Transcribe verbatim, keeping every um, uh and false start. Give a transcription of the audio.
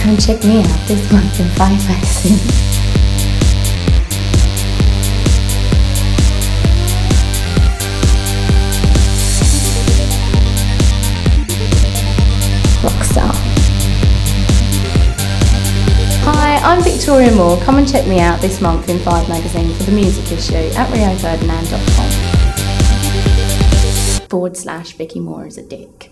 try and check me out this month in Five Magazine. Hi, I'm Victoria Moore. Come and check me out this month in Five Magazine for the music issue at Rio Ferdinand dot com. Forward slash Vicky Moore is a dick.